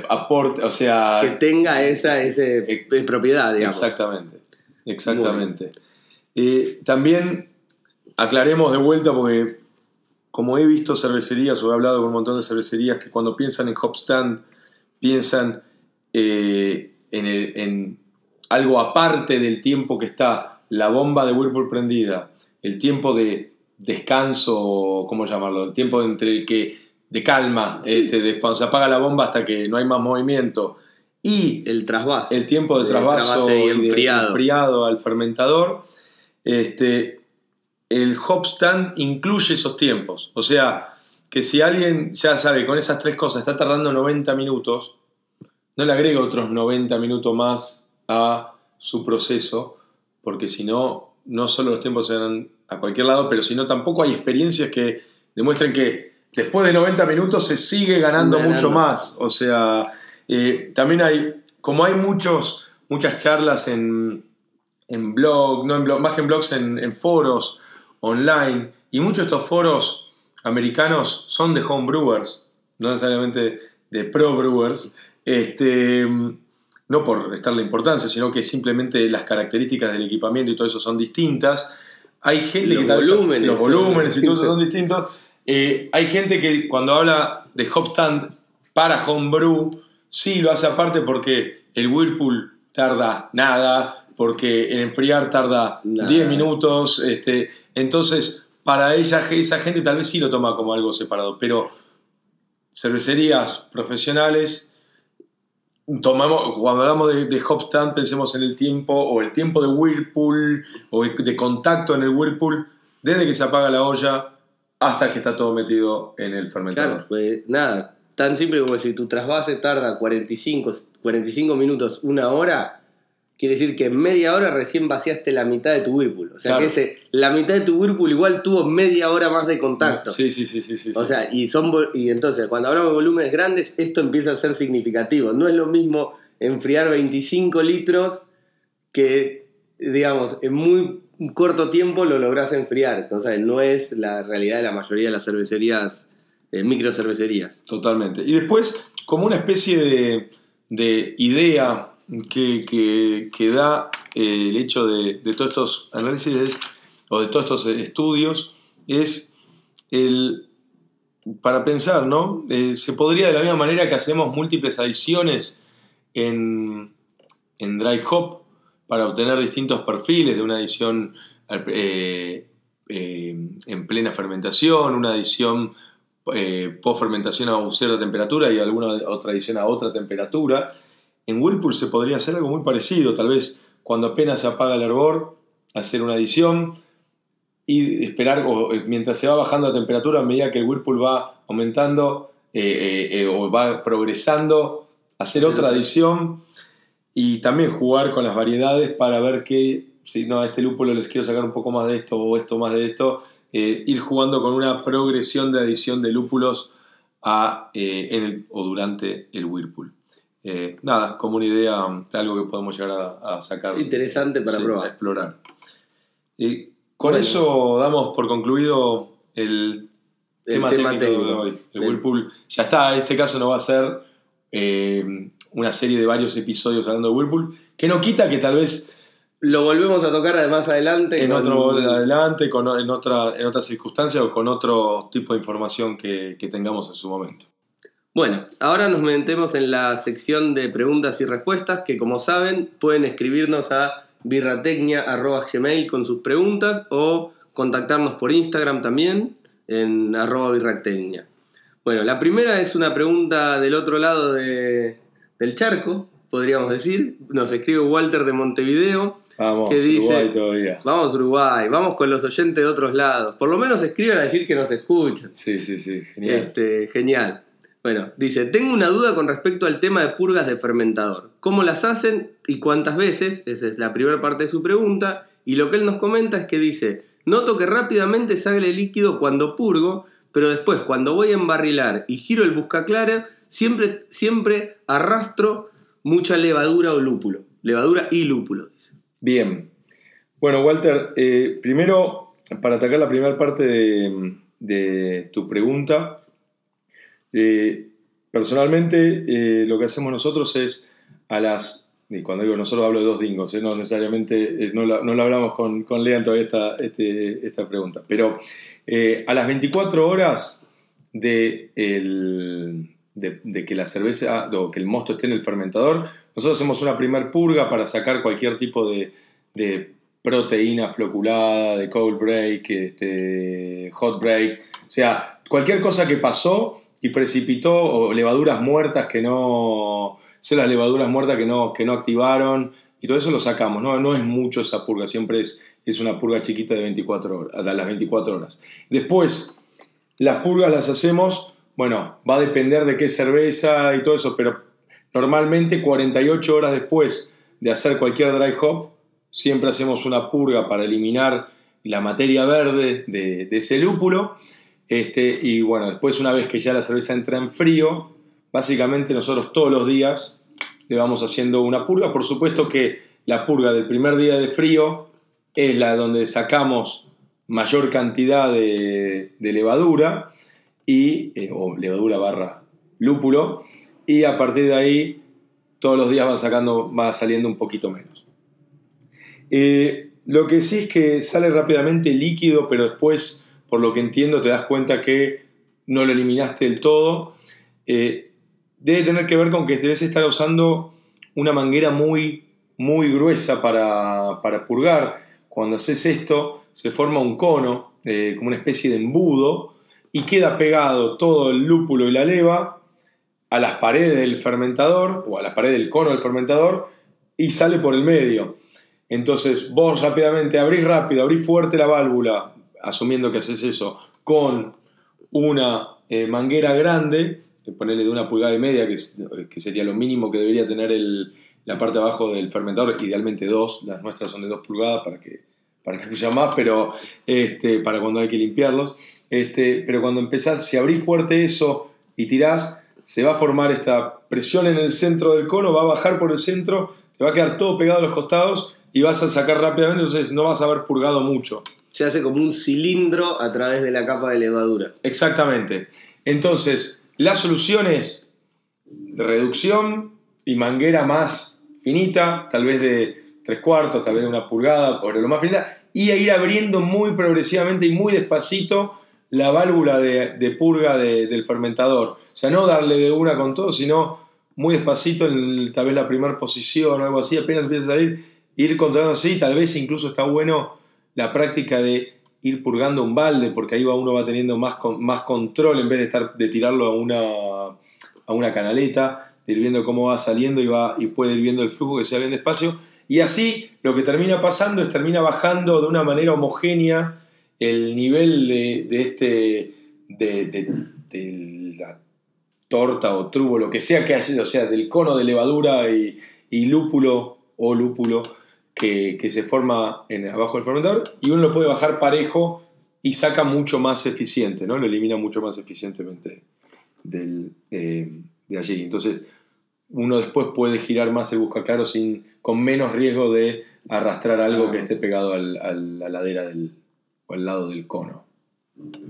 aporte, o sea, que tenga esa, esa ex, propiedad, digamos. Exactamente, exactamente. Eh, también aclaremos de vuelta porque, como he visto cervecerías o he hablado con un montón de cervecerías que cuando piensan en hop stand piensan eh, en, el, en algo aparte del tiempo que está la bomba de Whirlpool prendida, el tiempo de descanso, ¿cómo llamarlo? El tiempo entre el que, de calma, sí. este, de cuando se apaga la bomba hasta que no hay más movimiento, y el trasvase, el tiempo de trasvaso y enfriado. enfriado al fermentador, este, el hop stand incluye esos tiempos. O sea, que si alguien ya sabe con esas tres cosas está tardando noventa minutos, no le agrega otros noventa minutos más a su proceso, porque si no, no solo los tiempos se dan a cualquier lado, pero si no, tampoco hay experiencias que demuestren que después de noventa minutos se sigue ganando, ganando. mucho más. O sea, eh, también hay, como hay muchos, muchas charlas en, en blog, no en blog, más que en blogs, en, en foros online, y muchos de estos foros americanos son de home brewers, no necesariamente de pro brewers, este, no por restar la importancia, sino que simplemente las características del equipamiento y todo eso son distintas. Hay gente los que tal vez los volúmenes sí. y todo eso son distintos. Eh, hay gente que cuando habla de hop stand para homebrew, sí lo hace aparte porque el Whirlpool tarda nada, porque el enfriar tarda diez minutos. Este, entonces, para ella, esa gente tal vez sí lo toma como algo separado, pero cervecerías profesionales, tomamos, cuando hablamos de, de hop stand, pensemos en el tiempo, o el tiempo de Whirlpool, o de contacto en el Whirlpool, desde que se apaga la olla hasta que está todo metido en el fermentador. Claro, pues nada, tan simple como si tu trasvase tarda cuarenta y cinco minutos, una hora, quiere decir que en media hora recién vaciaste la mitad de tu Whirlpool. O sea, claro, que ese, la mitad de tu Whirlpool igual tuvo media hora más de contacto. Sí, sí, sí, sí, sí. O sea, y son y entonces, cuando hablamos de volúmenes grandes, esto empieza a ser significativo. No es lo mismo enfriar veinticinco litros que, digamos, en muy un corto tiempo lo lográs enfriar. O sea, no es la realidad de la mayoría de las cervecerías, eh, microcervecerías. Totalmente. Y después, como una especie de, de idea que, que, que da eh, el hecho de, de todos estos análisis o de todos estos estudios, es el para pensar, ¿no? Eh, se podría, de la misma manera que hacemos múltiples adiciones en, en Dry Hop, para obtener distintos perfiles de una adición eh, eh, en plena fermentación, una adición eh, post-fermentación a cierta temperatura y alguna otra adición a otra temperatura. En Whirlpool se podría hacer algo muy parecido, tal vez cuando apenas se apaga el hervor, hacer una adición y esperar, o, mientras se va bajando la temperatura, a medida que el Whirlpool va aumentando eh, eh, eh, o va progresando, hacer sí, otra adición. Y también jugar con las variedades para ver que, si no, a este lúpulo les quiero sacar un poco más de esto o esto más de esto, eh, ir jugando con una progresión de adición de lúpulos a, eh, en el, o durante el Whirlpool. Eh, nada, como una idea, algo que podemos llegar a, a sacar. Interesante para sí, probar. A explorar. Y con bueno. eso damos por concluido el, el tema, tema técnico, técnico de hoy. El Bien. Whirlpool ya está, en este caso no va a ser... Eh, una serie de varios episodios hablando de Whirlpool, que no quita que tal vez lo volvemos a tocar además adelante en otro un... adelante con, en otra en otras circunstancias o con otro tipo de información que, que tengamos en su momento. Bueno, ahora nos metemos en la sección de preguntas y respuestas, que como saben pueden escribirnos a birratecnia arroba gmail con sus preguntas o contactarnos por Instagram también en arroba birratecnia. Bueno, la primera es una pregunta del otro lado de, del charco, podríamos decir. Nos escribe Walter de Montevideo. Vamos, que dice, Uruguay todavía. Vamos, Uruguay, vamos con los oyentes de otros lados. Por lo menos escriban a decir que nos escuchan. Sí, sí, sí, genial. Este, genial. Bueno, dice, tengo una duda con respecto al tema de purgas de fermentador. ¿Cómo las hacen y cuántas veces? Esa es la primera parte de su pregunta. Y lo que él nos comenta es que dice, noto que rápidamente sale líquido cuando purgo, pero después cuando voy a embarrilar y giro el buscaclare, siempre, siempre arrastro mucha levadura o lúpulo. Levadura y lúpulo, dice. Bien. Bueno, Walter, eh, primero, para atacar la primera parte de, de tu pregunta, eh, personalmente eh, lo que hacemos nosotros es a las... Y cuando digo nosotros hablo de dos dingos, eh, no necesariamente, eh, no, la, no la hablamos con, con Leandro todavía esta, este, esta pregunta, pero eh, a las veinticuatro horas de, el, de, de que la cerveza o que el mosto esté en el fermentador, nosotros hacemos una primer purga para sacar cualquier tipo de, de proteína floculada, de cold break, este, hot break, o sea, cualquier cosa que pasó y precipitó, o levaduras muertas que no, son las levaduras muertas que no, que no activaron, y todo eso lo sacamos, ¿no? No es mucho esa purga, siempre es, es una purga chiquita de veinticuatro horas, a las veinticuatro horas. Después, las purgas las hacemos, bueno, va a depender de qué cerveza y todo eso, pero normalmente cuarenta y ocho horas después de hacer cualquier dry hop, siempre hacemos una purga para eliminar la materia verde de, de ese lúpulo. Este, y bueno, después una vez que ya la cerveza entra en frío, básicamente nosotros todos los días le vamos haciendo una purga. Por supuesto que la purga del primer día de frío es la donde sacamos mayor cantidad de, de levadura y, eh, o levadura barra lúpulo, y a partir de ahí todos los días va, sacando, va saliendo un poquito menos. Eh, lo que sí es que sale rápidamente líquido, pero después, por lo que entiendo, te das cuenta que no lo eliminaste del todo. Eh, debe tener que ver con que debes estar usando una manguera muy, muy gruesa para, para purgar. Cuando haces esto, se forma un cono, eh, como una especie de embudo, y queda pegado todo el lúpulo y la leva a las paredes del fermentador, o a las paredes del cono del fermentador, y sale por el medio. Entonces vos rápidamente abrís rápido, abrís fuerte la válvula, asumiendo que haces eso con una eh, manguera grande, ponerle de una pulgada y media, que, es, que sería lo mínimo que debería tener el, la parte de abajo del fermentador, idealmente dos, las nuestras son de dos pulgadas para que, para que haya más, pero este, para cuando hay que limpiarlos. Este, pero cuando empezás, si abrís fuerte eso y tirás, se va a formar esta presión en el centro del cono, va a bajar por el centro, te va a quedar todo pegado a los costados y vas a sacar rápidamente, entonces no vas a haber purgado mucho. Se hace como un cilindro a través de la capa de levadura. Exactamente. Entonces, la solución es reducción y manguera más finita, tal vez de tres cuartos, tal vez de una pulgada, o lo más finita, y a ir abriendo muy progresivamente y muy despacito la válvula de, de purga de, del fermentador. O sea, no darle de una con todo, sino muy despacito, en tal vez la primera posición o algo así, apenas empieza a salir, ir controlando así, tal vez incluso está bueno la práctica de ir purgando un balde, porque ahí va uno va teniendo más, con, más control en vez de, estar, de tirarlo a una, a una canaleta, de ir viendo cómo va saliendo y, va, y puede ir viendo el flujo que sea bien despacio. Y así lo que termina pasando es termina bajando de una manera homogénea el nivel de, de, este, de, de, de la torta o trubo, lo que sea que haya, o sea, del cono de levadura y, y lúpulo o lúpulo, Que, que se forma en, abajo del fermentador, y uno lo puede bajar parejo y saca mucho más eficiente, ¿no? Lo elimina mucho más eficientemente del, eh, de allí. Entonces, uno después puede girar más el buscaclaro sin, con menos riesgo de arrastrar algo que esté pegado al, al, a la ladera del, o al lado del cono.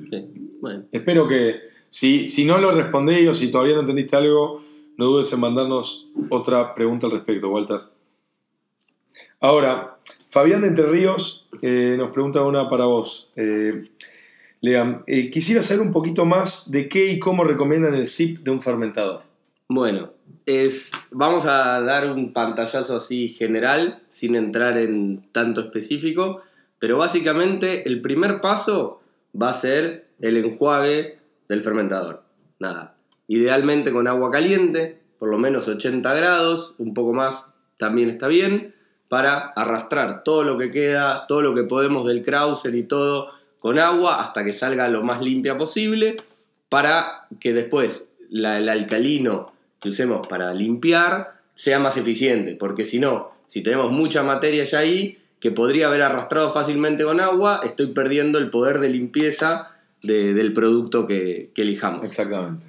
Okay. Bueno. Espero que, si, si no lo respondí o si todavía no entendiste algo, no dudes en mandarnos otra pregunta al respecto, Walter. Ahora, Fabián de Entre Ríos eh, nos pregunta una para vos. Eh, Lean, eh, quisiera saber un poquito más de qué y cómo recomiendan el sip de un fermentador. Bueno, es, vamos a dar un pantallazo así general, sin entrar en tanto específico, pero básicamente el primer paso va a ser el enjuague del fermentador. Nada, idealmente con agua caliente, por lo menos ochenta grados, un poco más también está bien, para arrastrar todo lo que queda, todo lo que podemos del Krauser y todo con agua hasta que salga lo más limpia posible, para que después la, el alcalino que usemos para limpiar sea más eficiente, porque si no, si tenemos mucha materia ya ahí que podría haber arrastrado fácilmente con agua, estoy perdiendo el poder de limpieza de, del producto que, que elijamos. Exactamente.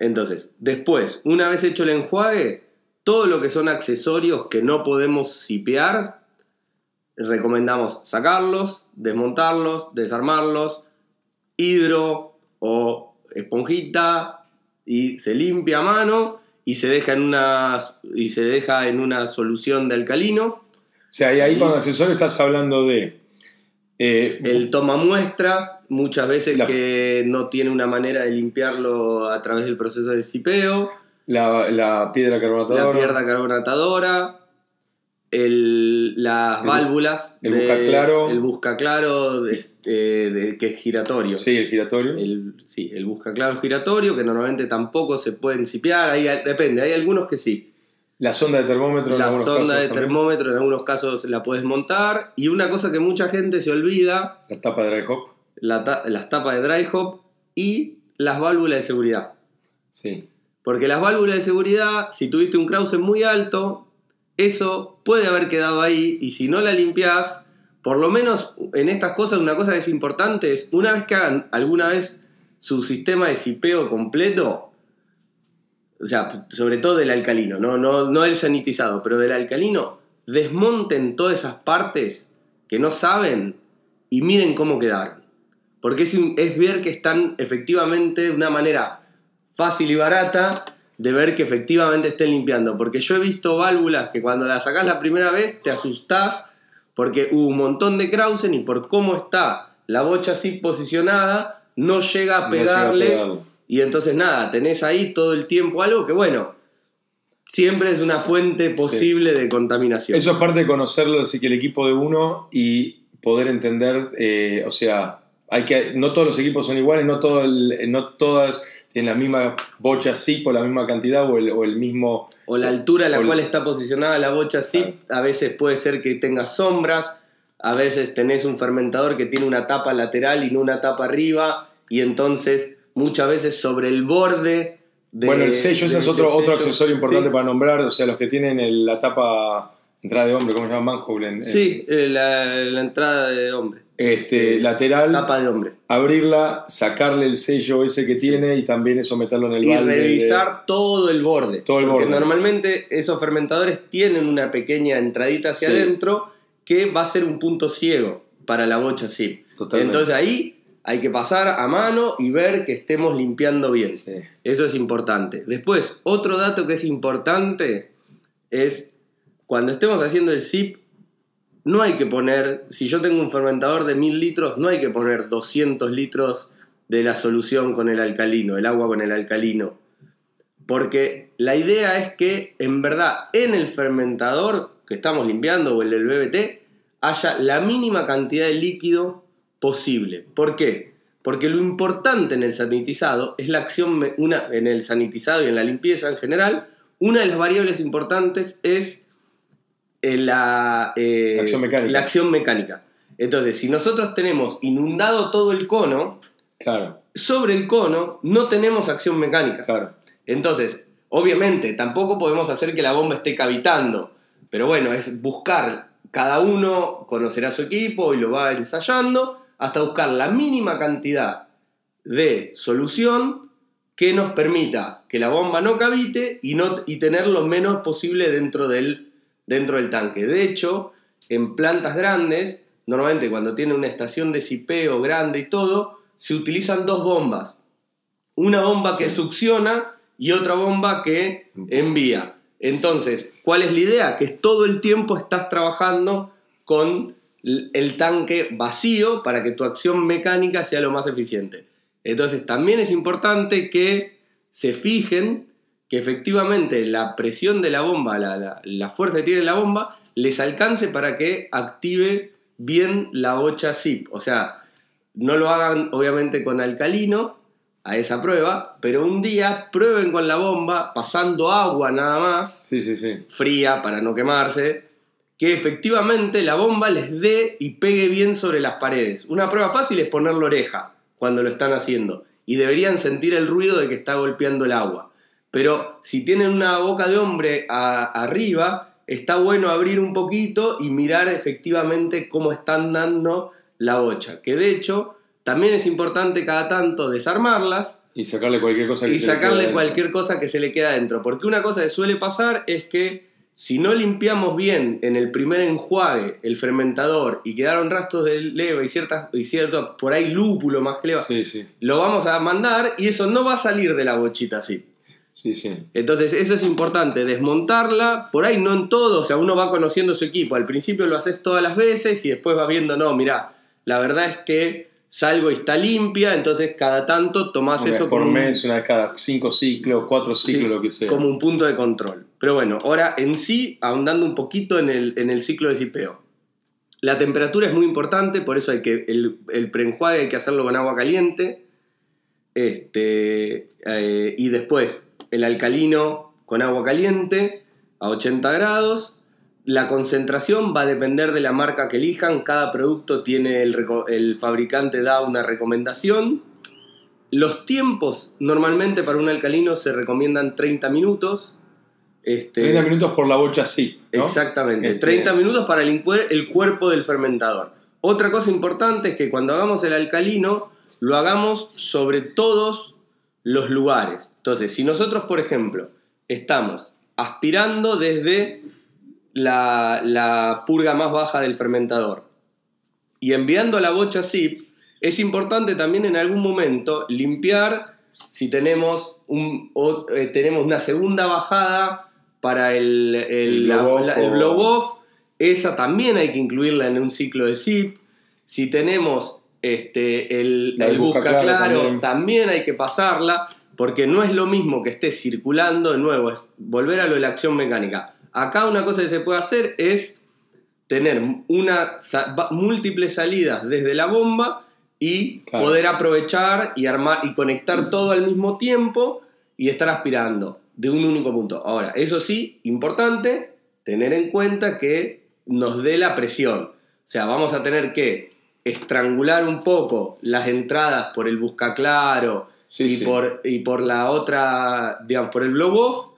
Entonces, después, una vez hecho el enjuague, todo lo que son accesorios que no podemos sipear, recomendamos sacarlos, desmontarlos, desarmarlos, hidro o esponjita, y se limpia a mano y se deja en una, y se deja en una solución de alcalino. O sea, y ahí y, con accesorios estás hablando de... Eh, el toma muestra, muchas veces la... que no tiene una manera de limpiarlo a través del proceso de sipeo. La, la piedra carbonatadora. La piedra carbonatadora. El, las el, válvulas. El de, busca claro. El busca claro, eh, de, que es giratorio. Sí, el giratorio. El, sí, el busca claro giratorio, que normalmente tampoco se pueden sipear. Ahí, depende, hay algunos que sí. La sonda de termómetro. La sonda de termómetro en algunos casos la puedes montar. Y una cosa que mucha gente se olvida. La tapa de dry hop. La ta- las tapas de dry hop y las válvulas de seguridad. Sí. Porque las válvulas de seguridad, si tuviste un Krause muy alto, eso puede haber quedado ahí. Y si no la limpiás, por lo menos en estas cosas, una cosa que es importante es, una vez que hagan alguna vez su sistema de sipeo completo, o sea, sobre todo del alcalino, no, no, no el sanitizado, pero del alcalino, desmonten todas esas partes que no saben y miren cómo quedaron. Porque es, es ver que están efectivamente una manera fácil y barata de ver que efectivamente estén limpiando. Porque yo he visto válvulas que cuando las sacás la primera vez te asustás porque hubo un montón de Krausen y por cómo está la bocha así posicionada no llega a pegarle. No llega a pegarle. Y entonces nada, tenés ahí todo el tiempo algo que bueno, siempre es una fuente posible sí. de contaminación. Eso es parte de conocerlo, así que el equipo de uno y poder entender, eh, o sea, hay que, no todos los equipos son iguales, no, todo el, no todas tienen la misma bocha zip o la misma cantidad o el, o el mismo... O la altura a la cual el... está posicionada la bocha zip, a veces puede ser que tenga sombras, a veces tenés un fermentador que tiene una tapa lateral y no una tapa arriba y entonces... Muchas veces sobre el borde de... Bueno, el sello, ese es otro, otro accesorio importante sí. para nombrar. O sea, los que tienen el, la tapa, entrada de hombre, ¿cómo se llama? Manhole. En, en, sí, la, la entrada de hombre. Este, sí. Lateral. Tapa de hombre. Abrirla, sacarle el sello ese que tiene sí. y también eso meterlo en el y balde. Y revisar de, todo el borde. Todo el porque borde. Normalmente esos fermentadores tienen una pequeña entradita hacia sí. adentro que va a ser un punto ciego para la bocha zip. Totalmente. Entonces ahí... Hay que pasar a mano y ver que estemos limpiando bien. Sí. Eso es importante. Después, otro dato que es importante es cuando estemos haciendo el sip, no hay que poner, si yo tengo un fermentador de mil litros, no hay que poner doscientos litros de la solución con el alcalino, el agua con el alcalino. Porque la idea es que, en verdad, en el fermentador que estamos limpiando o el del B B T, haya la mínima cantidad de líquido posible. ¿Por qué? Porque lo importante en el sanitizado es la acción, una, en el sanitizado y en la limpieza en general, una de las variables importantes es la, eh, acción la acción mecánica. Entonces, si nosotros tenemos inundado todo el cono, claro. sobre el cono no tenemos acción mecánica. Claro. Entonces, obviamente, tampoco podemos hacer que la bomba esté cavitando, pero bueno, es buscar, cada uno conocerá su equipo y lo va ensayando, hasta buscar la mínima cantidad de solución que nos permita que la bomba no cavite y, no, y tener lo menos posible dentro del, dentro del tanque. De hecho, en plantas grandes, normalmente cuando tienen una estación de sipeo grande y todo, se utilizan dos bombas. Una bomba sí. que succiona y otra bomba que envía. Entonces, ¿cuál es la idea? Que todo el tiempo estás trabajando con el tanque vacío para que tu acción mecánica sea lo más eficiente. Entonces también es importante que se fijen que efectivamente la presión de la bomba, la, la, la fuerza que tiene la bomba, les alcance para que active bien la bocha zip. O sea, no lo hagan obviamente con alcalino a esa prueba, pero un día prueben con la bomba, pasando agua nada más, sí, sí, sí. fría para no quemarse, que efectivamente la bomba les dé y pegue bien sobre las paredes. Una prueba fácil es poner la oreja cuando lo están haciendo y deberían sentir el ruido de que está golpeando el agua. Pero si tienen una boca de hombre a, arriba, está bueno abrir un poquito y mirar efectivamente cómo están dando la bocha. Que de hecho, también es importante cada tanto desarmarlas y sacarle cualquier cosa que, y se, sacarle le cualquier cosa que se le queda adentro. Porque una cosa que suele pasar es que si no limpiamos bien en el primer enjuague el fermentador y quedaron rastros de leva y ciertas y cierto, por ahí lúpulo más que leva, sí, sí. lo vamos a mandar y eso no va a salir de la bochita así. Sí, sí. Entonces eso es importante, desmontarla, por ahí no en todo, o sea, uno va conociendo su equipo, al principio lo haces todas las veces y después vas viendo, no, mirá, la verdad es que salgo y está limpia, entonces cada tanto tomás una eso por como mes, un, una cada cinco ciclos, cuatro ciclos, sí, lo que sea. Como un punto de control. Pero bueno, ahora en sí, ahondando un poquito en el, en el ciclo de cipeo. La temperatura es muy importante, por eso hay que el, el preenjuague hay que hacerlo con agua caliente. Este, eh, y después el alcalino con agua caliente a ochenta grados. La concentración va a depender de la marca que elijan. Cada producto tiene el, el fabricante da una recomendación. Los tiempos normalmente para un alcalino se recomiendan treinta minutos. Este, treinta minutos por la bocha, sí, ¿no? Exactamente, este... treinta minutos para licuar el cuerpo del fermentador. Otra cosa importante es que cuando hagamos el alcalino, lo hagamos sobre todos los lugares. Entonces, si nosotros, por ejemplo, estamos aspirando desde... La, la purga más baja del fermentador y enviando a la bocha zip, es importante también en algún momento limpiar si tenemos, un, o, eh, tenemos una segunda bajada para el, el, el blow off, la, el blow off. Esa también hay que incluirla en un ciclo de zip. Si tenemos este, el, el busca, busca claro, claro también. también hay que pasarla, porque no es lo mismo que esté circulando. De nuevo, es volver a lo de la acción mecánica. Acá una cosa que se puede hacer es tener una, múltiples salidas desde la bomba y claro, poder aprovechar y armar y conectar todo al mismo tiempo y estar aspirando de un único punto. Ahora, eso sí, importante tener en cuenta que nos dé la presión. O sea, vamos a tener que estrangular un poco las entradas por el buscaclaro, sí, y, sí. Por, y por la otra, digamos, por el blow off,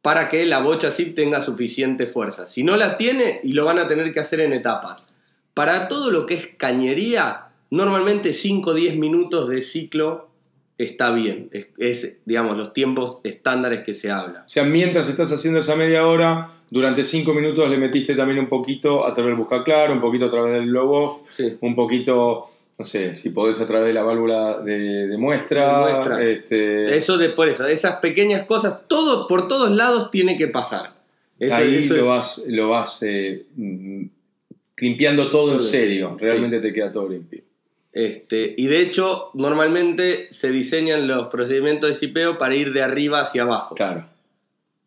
para que la bocha zip tenga suficiente fuerza. Si no la tiene, y lo van a tener que hacer en etapas. Para todo lo que es cañería, normalmente cinco o diez minutos de ciclo está bien. Es, es, digamos, los tiempos estándares que se habla. O sea, mientras estás haciendo esa media hora, durante cinco minutos le metiste también un poquito a través del buscaclaro, un poquito a través del blow off, sí, un poquito... No sé, si podés a través de la válvula de, de muestra. De muestra. Este... Eso de, por eso, esas pequeñas cosas, todo por todos lados tiene que pasar. Eso, Ahí eso lo, es... vas, lo vas eh, limpiando todo, todo en serio, sí, realmente sí. Te queda todo limpio. Este, y de hecho, normalmente se diseñan los procedimientos de cipeo para ir de arriba hacia abajo. Claro.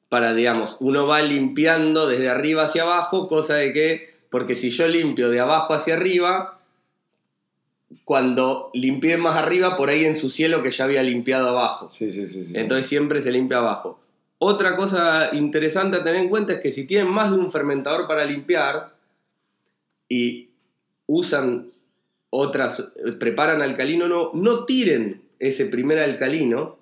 Para, digamos, uno va limpiando desde arriba hacia abajo, cosa de que, porque si yo limpio de abajo hacia arriba... Cuando limpié más arriba, por ahí ensucié lo que ya había limpiado abajo. Sí, sí, sí, sí. Entonces siempre se limpia abajo. Otra cosa interesante a tener en cuenta es que si tienen más de un fermentador para limpiar y usan otras, preparan alcalino, no, no tiren ese primer alcalino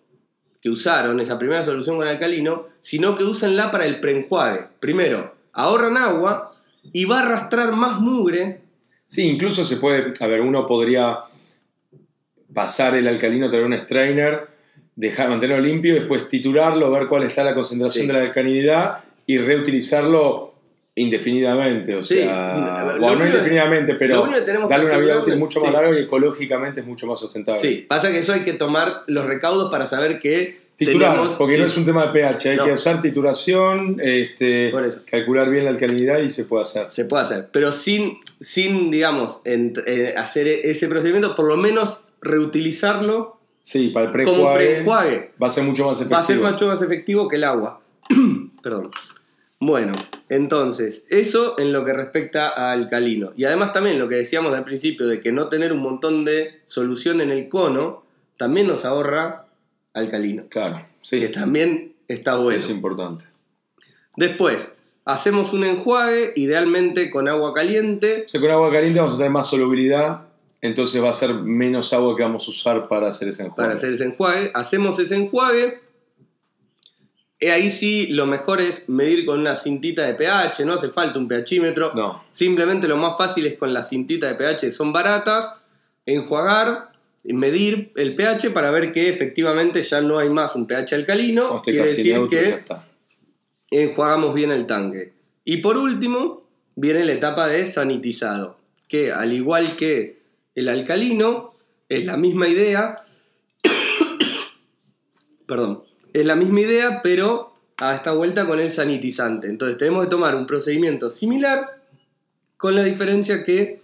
que usaron, esa primera solución con alcalino, sino que úsenla para el preenjuague. Primero, ahorran agua y va a arrastrar más mugre. Sí, incluso se puede... A ver, uno podría pasar el alcalino, traer un strainer, dejar, mantenerlo limpio, después titurarlo, ver cuál está la concentración, sí, de la alcalinidad y reutilizarlo indefinidamente. O sea, sí, bueno, no indefinidamente, pero darle una vida útil mucho más, sí, larga y ecológicamente es mucho más sustentable. Sí, pasa que eso hay que tomar los recaudos para saber que... Titular, tenemos, porque sí, no es un tema de pH, hay no. que usar tituración, este, calcular bien la alcalinidad y se puede hacer. Se puede hacer, pero sin, sin digamos, en, eh, hacer ese procedimiento, por lo menos reutilizarlo, sí, para el preenjuague, como preenjuague. Va a ser mucho más efectivo. Va a ser mucho más efectivo que el agua. Perdón. Bueno, entonces, eso en lo que respecta a alcalino. Y además también lo que decíamos al principio, de que no tener un montón de solución en el cono, también nos ahorra... alcalino. Claro, sí. Que también está bueno. Es importante. Después, hacemos un enjuague, idealmente con agua caliente. O sea, con agua caliente vamos a tener más solubilidad, entonces va a ser menos agua que vamos a usar para hacer ese enjuague. Para hacer ese enjuague. Hacemos ese enjuague. Y ahí sí, lo mejor es medir con una cintita de pH, no hace falta un pHímetro. No. Simplemente lo más fácil es con la cintita de pH, son baratas, enjuagar... medir el pH para ver que efectivamente ya no hay más un pH alcalino, o quiere decir que enjuagamos bien el tanque. Y por último viene la etapa de sanitizado, que al igual que el alcalino es la misma idea perdón, es la misma idea pero a esta vuelta con el sanitizante. Entonces tenemos que tomar un procedimiento similar, con la diferencia que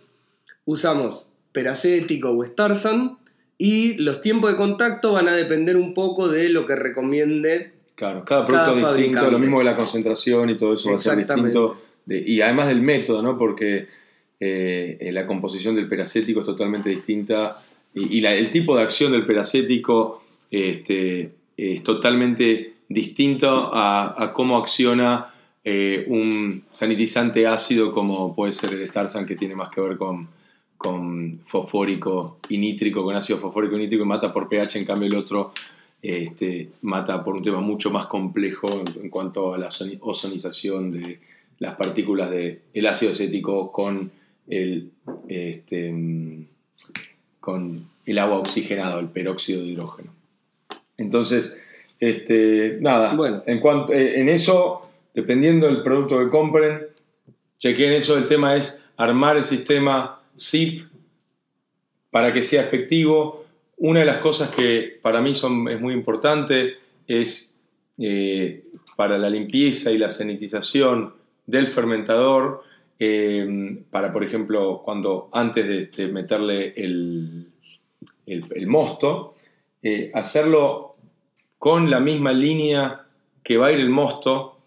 usamos peracético o Starzan, y los tiempos de contacto van a depender un poco de lo que recomiende. Claro, cada producto cada es distinto, fabricante. Lo mismo que la concentración y todo eso va a ser distinto. De, y además del método, ¿no? Porque eh, la composición del peracético es totalmente distinta y, y la, el tipo de acción del peracético este, es totalmente distinto a, a cómo acciona eh, un sanitizante ácido como puede ser el Starzan, que tiene más que ver con, con fosfórico y nítrico, con ácido fosfórico y nítrico, y mata por pH, en cambio el otro... Este, mata por un tema mucho más complejo en, en cuanto a la ozonización de las partículas del de ácido acético con el, este, con el agua oxigenada, el peróxido de hidrógeno. Entonces, este, nada, bueno. en, cuanto, en eso, dependiendo del producto que compren, chequen eso, el tema es armar el sistema S I P para que sea efectivo. Una de las cosas que para mí son, es muy importante es eh, para la limpieza y la sanitización del fermentador, eh, para, por ejemplo, cuando antes de, de meterle el, el, el mosto, eh, hacerlo con la misma línea que va a ir el mosto,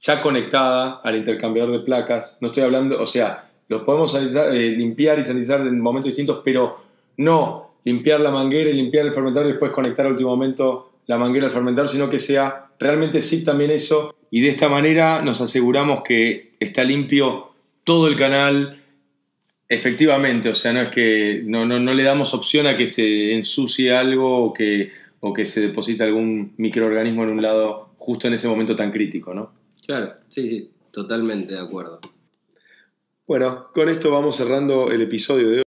ya conectada al intercambiador de placas. No estoy hablando, o sea, los podemos sanitizar, eh, limpiar y sanitizar en momentos distintos, pero no... limpiar la manguera y limpiar el fermentador y después conectar al último momento la manguera al fermentador, sino que sea realmente sí también eso. Y de esta manera nos aseguramos que está limpio todo el canal efectivamente. O sea, no es que no, no, no le damos opción a que se ensucie algo o que, o que se deposite algún microorganismo en un lado justo en ese momento tan crítico, ¿no? Claro, sí, sí, totalmente de acuerdo. Bueno, con esto vamos cerrando el episodio de hoy.